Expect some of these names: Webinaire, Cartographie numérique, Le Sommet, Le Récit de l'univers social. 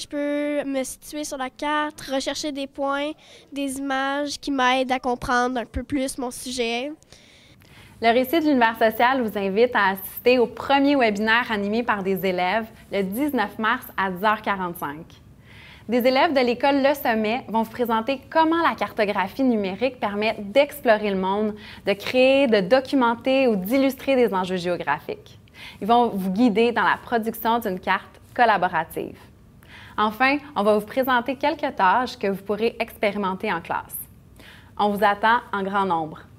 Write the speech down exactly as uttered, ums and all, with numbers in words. Je peux me situer sur la carte, rechercher des points, des images qui m'aident à comprendre un peu plus mon sujet. Le Récit de l'univers social vous invite à assister au premier webinaire animé par des élèves le dix-neuf mars à dix heures quarante-cinq. Des élèves de l'école Le Sommet vont vous présenter comment la cartographie numérique permet d'explorer le monde, de créer, de documenter ou d'illustrer des enjeux géographiques. Ils vont vous guider dans la production d'une carte collaborative. Enfin, on va vous présenter quelques tâches que vous pourrez expérimenter en classe. On vous attend en grand nombre.